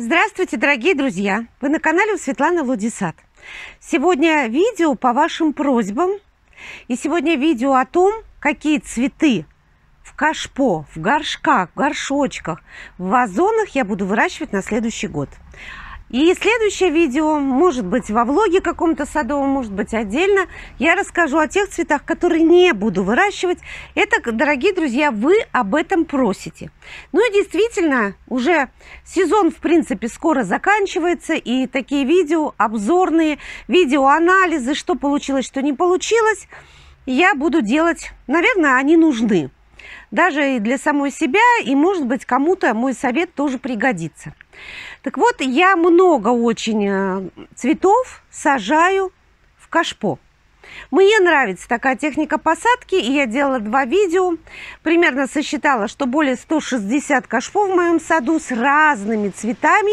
Здравствуйте, дорогие друзья! Вы на канале у Светланы ЛОДиСАД. Сегодня видео по вашим просьбам. И сегодня видео о том, какие цветы в кашпо, в горшках, в горшочках, в вазонах я буду выращивать на следующий год. И следующее видео, может быть, во влоге каком-то садовом, может быть, отдельно, я расскажу о тех цветах, которые не буду выращивать. Это, дорогие друзья, вы об этом просите. Ну и действительно, уже сезон, в принципе, скоро заканчивается, и такие видео обзорные, видеоанализы, что получилось, что не получилось, я буду делать. Наверное, они нужны. Даже и для самой себя, и, может быть, кому-то мой совет тоже пригодится. Так вот, я много очень цветов сажаю в кашпо. Мне нравится такая техника посадки, и я делала два видео. Примерно сосчитала, что более 160 кашпо в моем саду с разными цветами.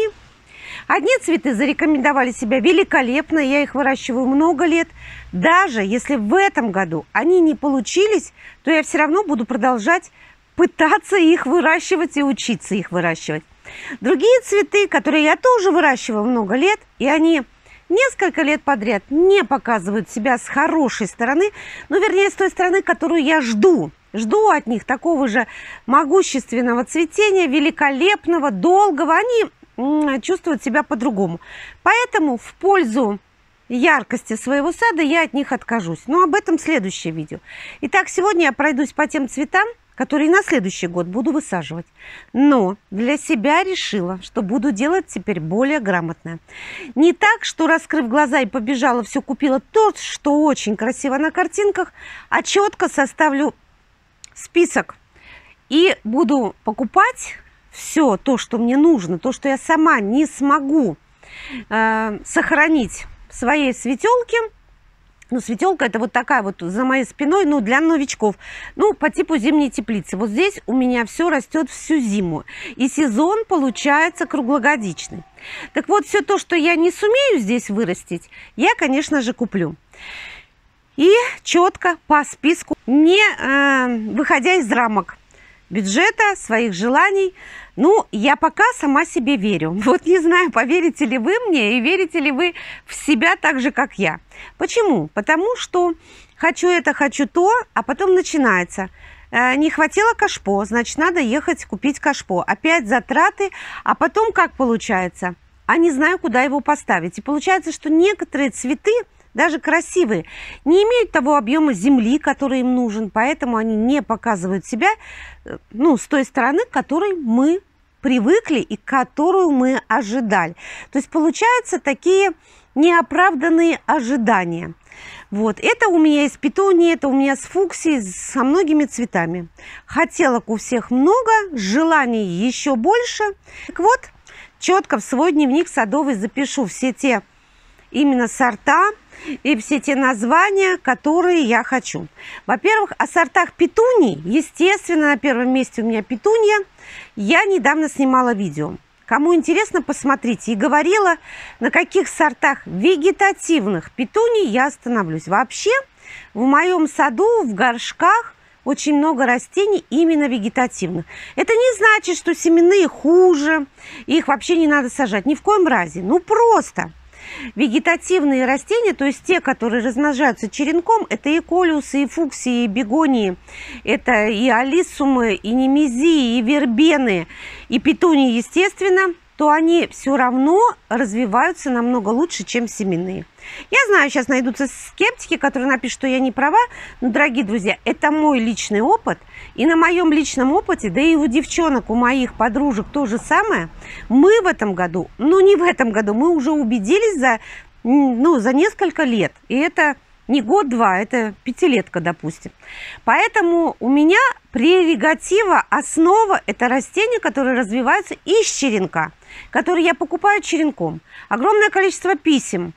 Одни цветы зарекомендовали себя великолепно, я их выращиваю много лет. Даже если в этом году они не получились, то я все равно буду продолжать пытаться их выращивать и учиться их выращивать. Другие цветы, которые я тоже выращивала много лет, и они несколько лет подряд не показывают себя с хорошей стороны, ну, вернее, с той стороны, которую я жду. Жду от них такого же могущественного цветения, великолепного, долгого. Они чувствуют себя по-другому. Поэтому в пользу яркости своего сада я от них откажусь. Но об этом следующее видео. Итак, сегодня я пройдусь по тем цветам, которые на следующий год буду высаживать. Но для себя решила, что буду делать теперь более грамотно. Не так, что, раскрыв глаза и побежала, все купила то, что очень красиво на картинках, а четко составлю список и буду покупать все то, что мне нужно, то, что я сама не смогу сохранить в своей светелке. Ну, светелка это вот такая вот за моей спиной, ну, для новичков. Ну, по типу зимней теплицы. Вот здесь у меня все растет всю зиму. И сезон получается круглогодичный. Так вот, все то, что я не сумею здесь вырастить, я, конечно же, куплю. И четко по списку, не выходя из рамок бюджета, своих желаний. Ну, я пока сама себе верю. Вот не знаю, поверите ли вы мне и верите ли вы в себя так же, как я. Почему? Потому что хочу это, хочу то, а потом начинается. Не хватило кашпо, значит, надо ехать купить кашпо. Опять затраты, а потом как получается? А не знаю, куда его поставить. И получается, что некоторые цветы, даже красивые, не имеют того объема земли, который им нужен, поэтому они не показывают себя, ну, с той стороны, к которой мы привыкли и которую мы ожидали. То есть получаются такие неоправданные ожидания. Вот, это у меня из петунии, это у меня с фуксией, со многими цветами. Хотелок у всех много, желаний еще больше. Так вот, четко в свой дневник садовый запишу все те именно сорта, и все те названия, которые я хочу. Во-первых, о сортах петуний. Естественно, на первом месте у меня петунья. Я недавно снимала видео. Кому интересно, посмотрите. И говорила, на каких сортах вегетативных петуний я остановлюсь. Вообще, в моем саду, в горшках, очень много растений именно вегетативных. Это не значит, что семенные хуже, их вообще не надо сажать. Ни в коем разе. Ну, просто вегетативные растения, то есть те, которые размножаются черенком, это и колеусы, и фуксии, и бегонии, это и алисумы, и немезии, и вербены, и петунии, естественно, то они все равно развиваются намного лучше, чем семенные. Я знаю, сейчас найдутся скептики, которые напишут, что я не права, но, дорогие друзья, это мой личный опыт, и на моем личном опыте, да и у девчонок, у моих подружек то же самое, мы в этом году, ну не в этом году, мы уже убедились за несколько лет, и это не год-два, это пятилетка, допустим. Поэтому у меня прерогатива, основа – это растения, которые развиваются из черенка, которые я покупаю черенком. Огромное количество писем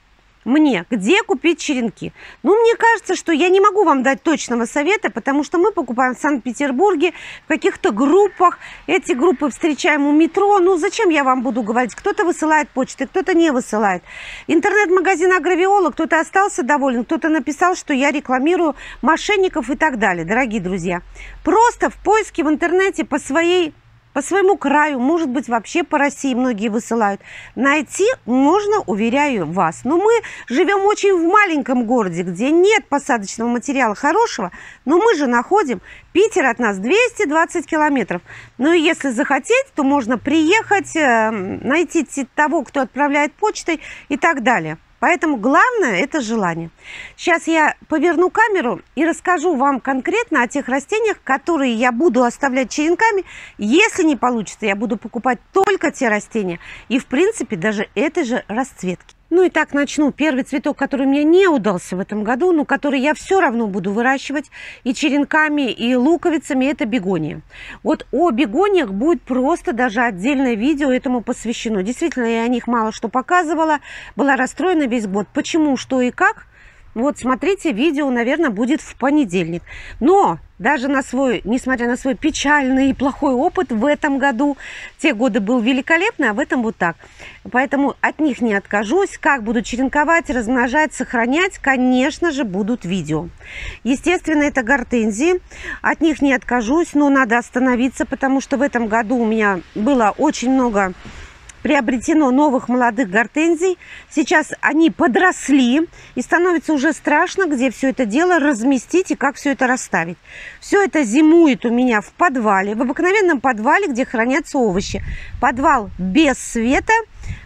мне, где купить черенки. Ну, мне кажется, что я не могу вам дать точного совета, потому что мы покупаем в Санкт-Петербурге, в каких-то группах. Эти группы встречаем у метро. Ну, зачем я вам буду говорить? Кто-то высылает почты, кто-то не высылает. Интернет-магазин Агровиолог, кто-то остался доволен, кто-то написал, что я рекламирую мошенников и так далее. Дорогие друзья, просто в поиске в интернете по своей по своему краю, может быть, вообще по России многие высылают. Найти можно, уверяю вас. Но мы живем очень в маленьком городе, где нет посадочного материала хорошего, но мы же находим Питер от нас 220 километров. Ну и если захотеть, то можно приехать, найти того, кто отправляет почтой и так далее. Поэтому главное – это желание. Сейчас я поверну камеру и расскажу вам конкретно о тех растениях, которые я буду оставлять черенками. Если не получится, я буду покупать только те растения. И, в принципе, даже этой же расцветки. Ну и так начну. Первый цветок, который мне не удался в этом году, но который я все равно буду выращивать и черенками, и луковицами, это бегония. Вот о бегониях будет просто даже отдельное видео этому посвящено. Действительно, я о них мало что показывала, была расстроена весь год. Почему, что и как? Вот смотрите, видео, наверное, будет в понедельник. Но даже несмотря на свой печальный и плохой опыт в этом году, те годы был великолепный, а в этом вот так. Поэтому от них не откажусь. Как буду черенковать, размножать, сохранять, конечно же, будут видео. Естественно, это гортензии. От них не откажусь, но надо остановиться, потому что в этом году у меня было очень много... приобретено новых молодых гортензий. Сейчас они подросли, и становится уже страшно, где все это дело разместить и как все это расставить. Все это зимует у меня в подвале, в обыкновенном подвале, где хранятся овощи. Подвал без света,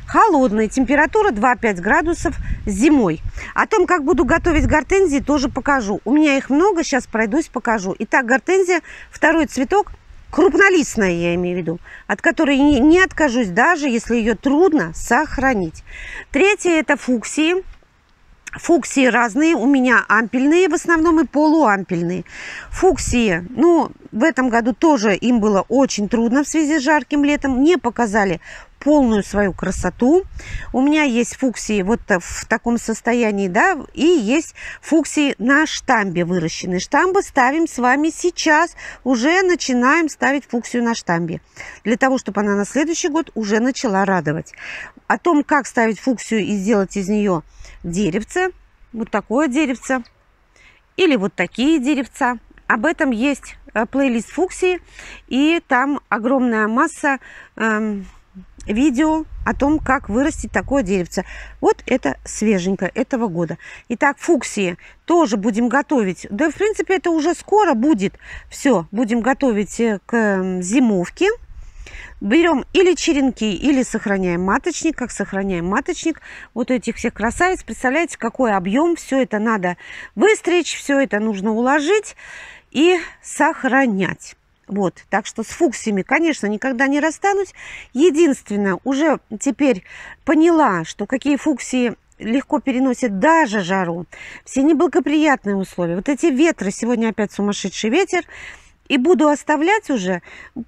холодный, температура 2-5 градусов зимой. О том, как буду готовить гортензии, тоже покажу. У меня их много, сейчас пройдусь, покажу. Итак, гортензия, второй цветок. Крупнолистная, я имею в виду, от которой не откажусь, даже если ее трудно сохранить. Третье – это фуксии. Фуксии разные, у меня ампельные в основном и полуампельные. Фуксии, ну, в этом году тоже им было очень трудно в связи с жарким летом, не показали полную свою красоту. У меня есть фуксии вот в таком состоянии, да, и есть фуксии на штамбе выращенные. Штамбы ставим с вами сейчас, уже начинаем ставить фуксию на штамбе, для того, чтобы она на следующий год уже начала радовать. О том, как ставить фуксию и сделать из нее деревце, вот такое деревце, или вот такие деревца, об этом есть плейлист фуксии, и там огромная масса видео о том, как вырастить такое деревце. Вот это свеженькое этого года. Итак, фуксии тоже будем готовить. Да, в принципе, это уже скоро будет. Все, будем готовить к зимовке. Берем или черенки, или сохраняем маточник. Как сохраняем маточник? Вот этих всех красавиц. Представляете, какой объем. Все это надо выстричь, все это нужно уложить и сохранять. Вот, так что с фуксиями, конечно, никогда не расстанусь. Единственное, уже теперь поняла, что какие фуксии легко переносят даже жару, все неблагоприятные условия. Вот эти ветры, сегодня опять сумасшедший ветер, и буду оставлять уже,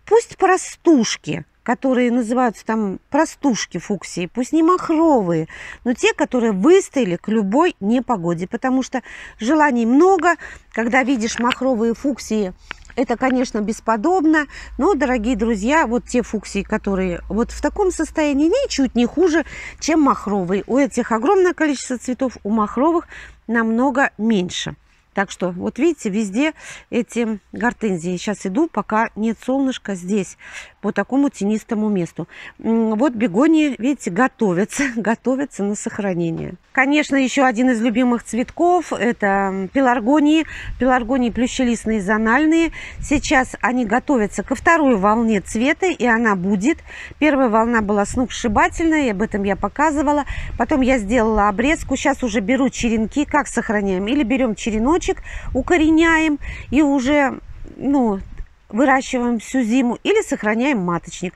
пусть простушки, которые называются там простушки фуксии, пусть не махровые, но те, которые выстояли к любой непогоде, потому что желаний много, когда видишь махровые фуксии. Это, конечно, бесподобно, но, дорогие друзья, вот те фуксии, которые вот в таком состоянии, ничуть не хуже, чем махровые. У этих огромное количество цветов, у махровых намного меньше. Так что, вот видите, везде эти гортензии. Сейчас иду, пока нет солнышка здесь, по такому тенистому месту. Вот бегонии, видите, готовятся на сохранение. Конечно, еще один из любимых цветков – это пеларгонии. Пеларгонии плющелистные, зональные. Сейчас они готовятся ко второй волне цвета, и она будет. Первая волна была сногсшибательная, и об этом я показывала. Потом я сделала обрезку. Сейчас уже беру черенки. Как сохраняем? Или берем череночек, укореняем и уже, ну, выращиваем всю зиму, или сохраняем маточник.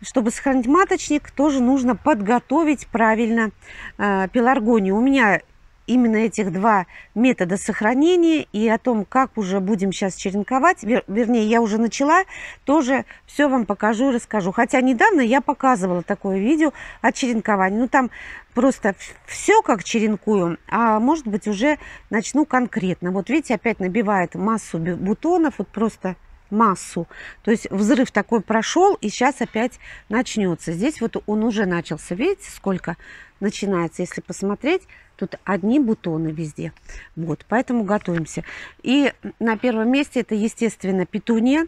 Чтобы сохранить маточник, тоже нужно подготовить правильно пеларгонию. У меня именно этих два метода сохранения, и о том, как уже будем сейчас черенковать, вернее, я уже начала, тоже все вам покажу и расскажу. Хотя недавно я показывала такое видео о черенковании. Ну, там просто все как черенкую, а может быть, уже начну конкретно. Вот видите, опять набивает массу бутонов, вот просто массу. То есть взрыв такой прошел, и сейчас опять начнется. Здесь вот он уже начался. Видите, сколько начинается, если посмотреть, тут одни бутоны везде. Вот, поэтому готовимся. И на первом месте это, естественно, петуния.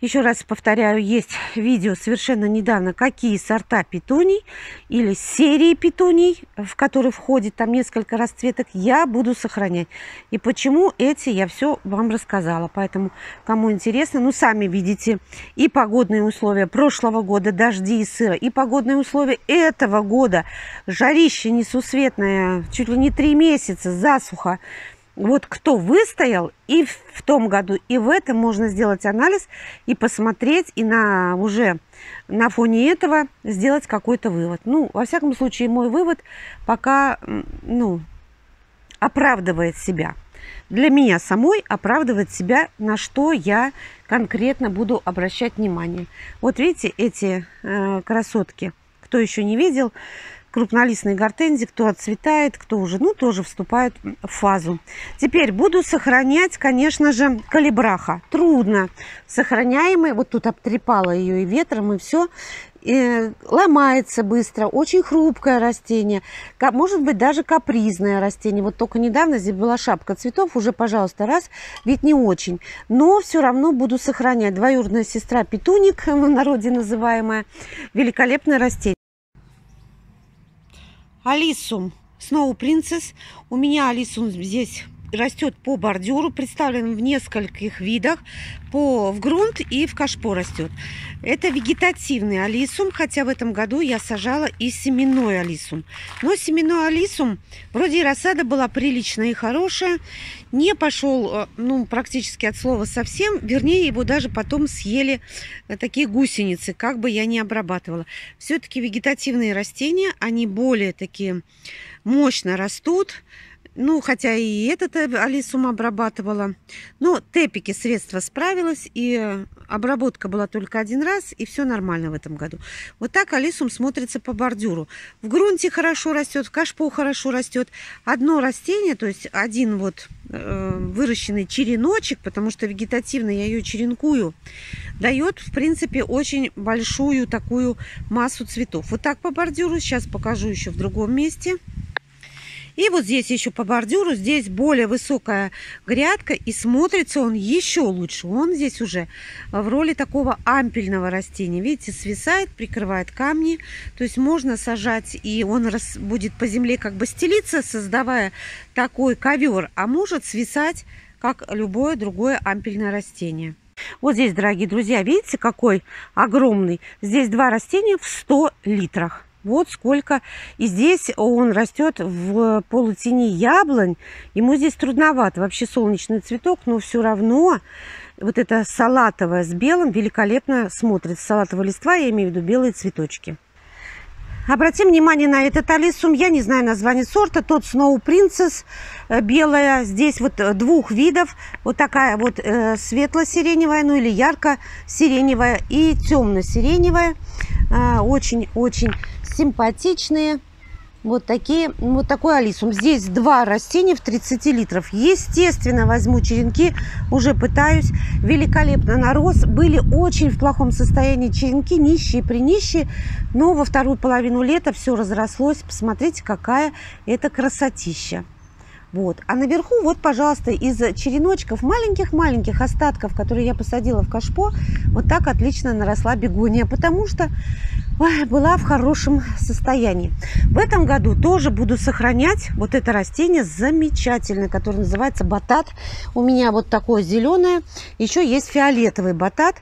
Еще раз повторяю, есть видео совершенно недавно, какие сорта петуний или серии петуний, в которые входит там несколько расцветок, я буду сохранять. И почему эти, я все вам рассказала. Поэтому, кому интересно, ну, сами видите, и погодные условия прошлого года, дожди и сыро, и погодные условия этого года, жарище несусветное, чуть ли не 3 месяца, засуха. Вот кто выстоял и в том году, и в этом, можно сделать анализ и посмотреть, и уже на фоне этого сделать какой-то вывод. Ну, во всяком случае, мой вывод пока, оправдывает себя. Для меня самой оправдывает себя, на что я конкретно буду обращать внимание. Вот видите, эти красотки, кто еще не видел, крупнолистные гортензии, кто отцветает, кто уже, тоже вступает в фазу. Теперь буду сохранять, конечно же, колебраха. Трудно сохраняемый, вот тут обтрепала ее и ветром, и все. И ломается быстро, очень хрупкое растение, может быть, даже капризное растение. Вот только недавно здесь была шапка цветов, уже, пожалуйста, раз, ведь не очень. Но все равно буду сохранять. Двоюродная сестра петуник, в народе называемая, великолепное растение. Алисум, Snow Princess. У меня алисум здесь растет по бордюру, представлен в нескольких видах, в грунт и в кашпо растет. Это вегетативный алисум, хотя в этом году я сажала и семенной алисум. Но семенной алисум, вроде и рассада была приличная и хорошая, не пошел, практически от слова совсем, вернее, его даже потом съели такие гусеницы, как бы я ни обрабатывала. Все-таки вегетативные растения, они более такие мощно растут. Хотя и этот алисум обрабатывала. Но тепики, средства справилась, и обработка была только 1 раз, и все нормально в этом году. Вот так алисум смотрится по бордюру. В грунте хорошо растет, в кашпо хорошо растет. Одно растение, то есть один выращенный череночек, потому что вегетативно я ее черенкую, дает, в принципе, очень большую такую массу цветов. Вот так по бордюру. Сейчас покажу еще в другом месте. И вот здесь еще по бордюру, здесь более высокая грядка, и смотрится он еще лучше. Он здесь уже в роли такого ампельного растения. Видите, свисает, прикрывает камни. То есть можно сажать, и он будет по земле как бы стелиться, создавая такой ковер, а может свисать, как любое другое ампельное растение. Вот здесь, дорогие друзья, видите, какой огромный. Здесь 2 растения в 100 литрах. Вот сколько. И здесь он растет в полутени яблонь. Ему здесь трудновато. Вообще солнечный цветок, но все равно вот это салатовое с белым великолепно смотрится. Салатовые листва, я имею в виду белые цветочки. Обратим внимание на этот алисум. Я не знаю название сорта. Тот Snow Princess белая. Здесь вот 2 видов. Вот такая вот светло-сиреневая, или ярко-сиреневая и темно-сиреневая. Очень-очень симпатичные. Вот такой алисум. Здесь 2 растения в 30 литров. Естественно, возьму черенки, уже пытаюсь. Великолепно нарос. Были очень в плохом состоянии черенки, нищие, но во вторую половину лета все разрослось. Посмотрите, какая это красотища. Вот. А наверху, вот, пожалуйста, из череночков, маленьких-маленьких остатков, которые я посадила в кашпо, вот так отлично наросла бегония, потому что была в хорошем состоянии. В этом году тоже буду сохранять вот это растение замечательное, которое называется батат. У меня вот такое зеленое, еще есть фиолетовый батат.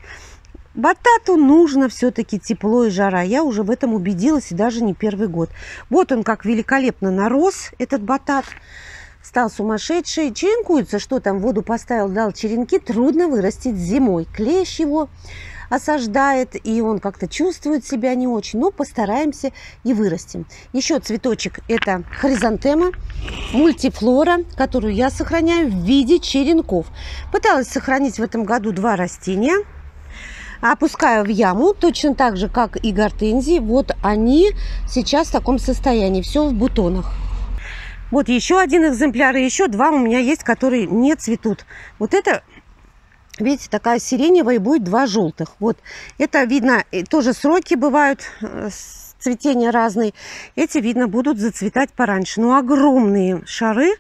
Батату нужно все-таки тепло и жара. Я уже в этом убедилась, и даже не 1 год. Вот он как великолепно нарос, этот батат. Стал сумасшедший, черенкуется, что там, воду поставил, дал черенки, трудно вырастить зимой. Клещ его осаждает, и он как-то чувствует себя не очень, но постараемся и вырастим. Еще цветочек, это хризантема, мультифлора, которую я сохраняю в виде черенков. Пыталась сохранить в этом году 2 растения. Опускаю в яму, точно так же, как и гортензии. Вот они сейчас в таком состоянии, все в бутонах. Вот еще 1 экземпляр, и еще 2 у меня есть, которые не цветут. Вот это, видите, такая сиреневая, и будет 2 желтых. Вот это видно, тоже сроки бывают. цветения разные. Эти, видно, будут зацветать пораньше. Но огромные шары,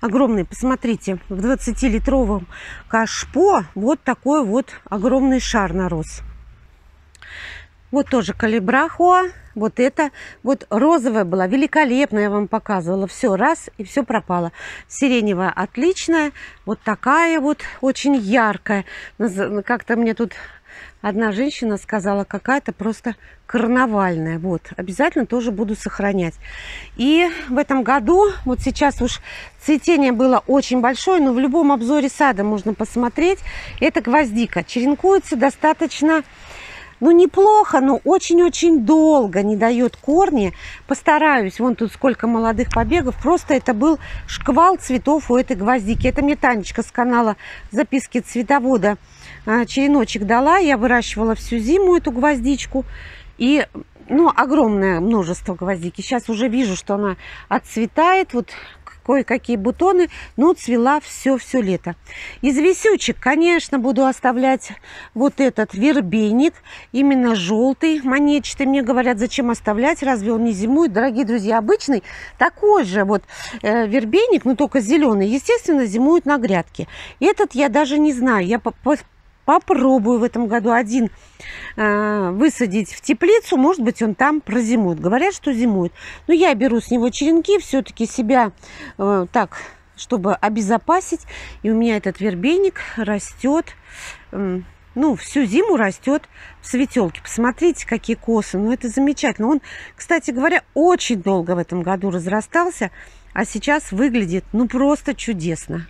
огромные, посмотрите, в 20-литровом кашпо вот такой вот огромный шар нарос. Вот тоже калибрахуа. Вот это вот розовая была, великолепная, я вам показывала. Все, раз, и все пропало. Сиреневая отличная. Вот такая вот, очень яркая. Как-то мне тут одна женщина сказала, какая-то просто карнавальная. Вот, обязательно тоже буду сохранять. И в этом году, вот сейчас уж цветение было очень большое, но в любом обзоре сада можно посмотреть. Это гвоздика. Черенкуется достаточно... Ну, неплохо, но очень-очень долго не дает корни. Постараюсь. Вон тут сколько молодых побегов. Просто это был шквал цветов у этой гвоздики. Это мне Танечка с канала «Записки цветовода» череночек дала. Я выращивала всю зиму эту гвоздичку. И, ну, огромное множество гвоздики. Сейчас уже вижу, что она отцветает. Вот кое-какие бутоны, но цвела все-все лето. Из висючек, конечно, буду оставлять вот этот вербейник, именно желтый, монетчатый. Мне говорят, зачем оставлять, разве он не зимует? Дорогие друзья, обычный такой же вот вербейник, но только зеленый, естественно, зимует на грядке. Этот я даже не знаю, я попробую в этом году один высадить в теплицу. Может быть, он там прозимует. Говорят, что зимует. Но я беру с него черенки, все-таки себя так, чтобы обезопасить. И у меня этот вербейник растет, ну, всю зиму растет в светелке. Посмотрите, какие косы. Ну, это замечательно. Он, кстати говоря, очень долго в этом году разрастался, а сейчас выглядит, ну, просто чудесно.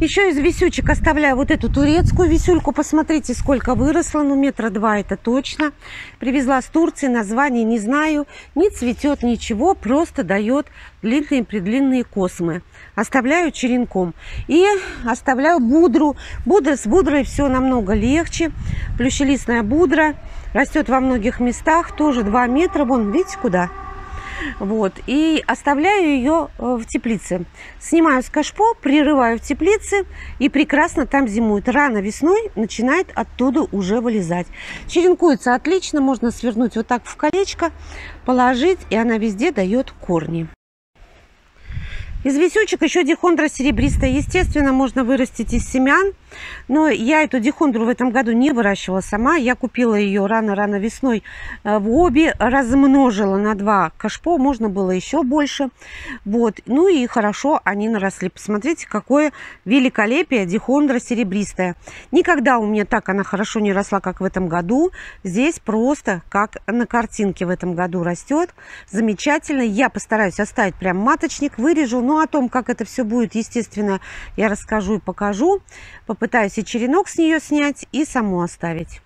Еще из висючек оставляю вот эту турецкую висюльку. Посмотрите, сколько выросла. Ну, 1,2 метра это точно. Привезла с Турции, название не знаю. Не цветет ничего, просто дает длинные-предлинные космы. Оставляю черенком. И оставляю будру. С будрой все намного легче. Плющелистная будра. Растет во многих местах. Тоже 2 метра. Вон, видите, куда? Вот, и оставляю ее в теплице. Снимаю с кашпо, прерываю в теплице, и прекрасно там зимует. Рано весной начинает оттуда уже вылезать. Черенкуется отлично, можно свернуть вот так в колечко, положить, и она везде дает корни. Из висючек еще дихондра серебристая. Естественно, можно вырастить из семян. Но я эту дихондру в этом году не выращивала сама. Я купила ее рано-рано весной в Оби. Размножила на 2 кашпо. Можно было еще больше. Вот. Ну и хорошо они наросли. Посмотрите, какое великолепие дихондра серебристая. Никогда у меня так она хорошо не росла, как в этом году. Здесь просто как на картинке в этом году растет. Замечательно. Я постараюсь оставить прям маточник. Вырежу. Ну, о том, как это все будет, естественно, я расскажу и покажу. Попытаюсь и черенок с нее снять, и саму оставить.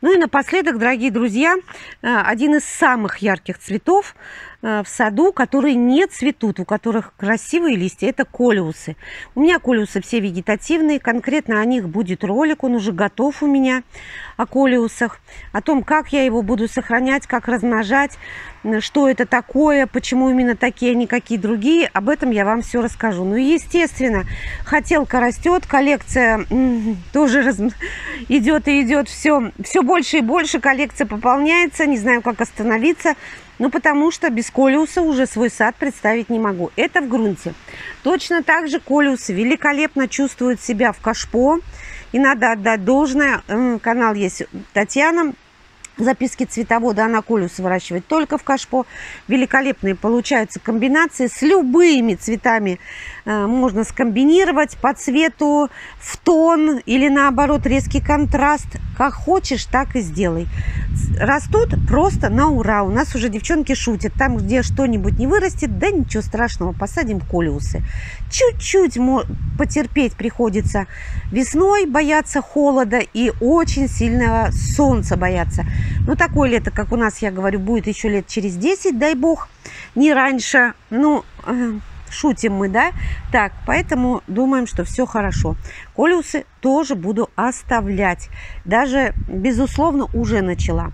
Ну и напоследок, дорогие друзья, один из самых ярких цветов в саду, которые не цветут, у которых красивые листья, это колеусы. У меня колеусы все вегетативные, конкретно о них будет ролик, он уже готов у меня, о колеусах, о том, как я его буду сохранять, как размножать, что это такое, почему именно такие, а не какие другие, об этом я вам все расскажу. Ну и естественно, хотелка растет, коллекция тоже идет и идет, все больше и больше, коллекция пополняется, не знаю, как остановиться. Ну, потому что без колеуса уже свой сад представить не могу. Это в грунте. Точно так же колеусы великолепно чувствуют себя в кашпо. И надо отдать должное. Канал есть Татьяна. Записки цветовода, она колеус выращивает только в кашпо. Великолепные получаются комбинации. С любыми цветами можно скомбинировать по цвету, в тон или наоборот резкий контраст. Как хочешь, так и сделай. Растут просто на ура. У нас уже девчонки шутят. Там, где что-нибудь не вырастет, да ничего страшного, посадим колеусы. Чуть-чуть потерпеть приходится весной, бояться холода и очень сильного солнца бояться. Ну, такое лето, как у нас, я говорю, будет еще лет через 10, дай бог, не раньше. Ну, шутим мы, да? Так, поэтому думаем, что все хорошо. Колеусы тоже буду оставлять. Даже, безусловно, уже начала.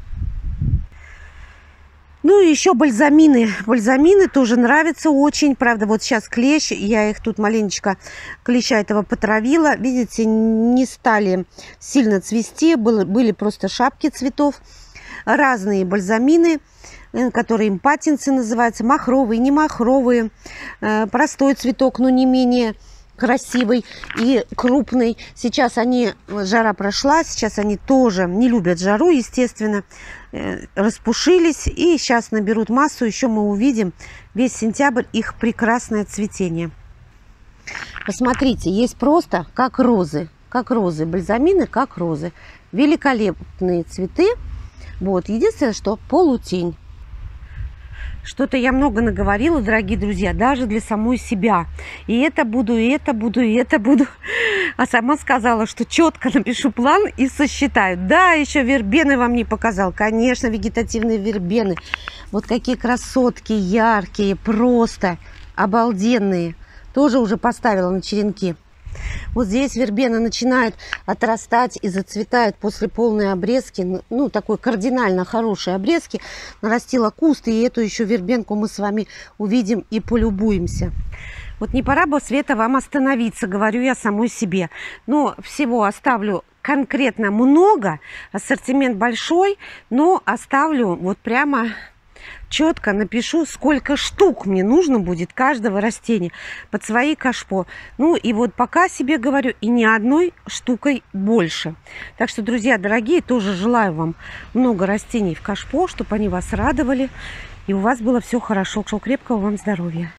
Ну и еще бальзамины. Бальзамины тоже нравятся очень. Правда, вот сейчас клещ. Я их тут маленечко, клеща этого потравила. Видите, не стали сильно цвести. Были просто шапки цветов. разные бальзамины, которые импатинцы называются, махровые, не махровые, простой цветок, но не менее красивый и крупный. Сейчас они, жара прошла, сейчас они тоже не любят жару, естественно, распушились и сейчас наберут массу. Еще мы увидим весь сентябрь их прекрасное цветение. Посмотрите, есть просто как розы, бальзамины, как розы. Великолепные цветы. Вот, единственное, что полутень. Что-то я много наговорила, дорогие друзья, даже для самой себя. И это буду, и это буду, и это буду. А сама сказала, что четко напишу план и сосчитаю. Да, еще вербены вам не показал. Конечно, вегетативные вербены. Вот какие красотки, яркие, просто обалденные. Тоже уже поставила на черенки. Вот здесь вербена начинает отрастать и зацветает после полной обрезки, ну, такой кардинально хорошей обрезки. Нарастила куст, и эту еще вербенку мы с вами увидим и полюбуемся. Вот не пора бы, Света, вам остановиться, говорю я самой себе. Но всего оставлю конкретно много, ассортимент большой, но оставлю вот прямо... Четко напишу, сколько штук мне нужно будет каждого растения под свои кашпо. Ну и вот пока себе говорю, и ни одной штукой больше. Так что, друзья дорогие, тоже желаю вам много растений в кашпо, чтобы они вас радовали и у вас было все хорошо. Крепкого вам здоровья!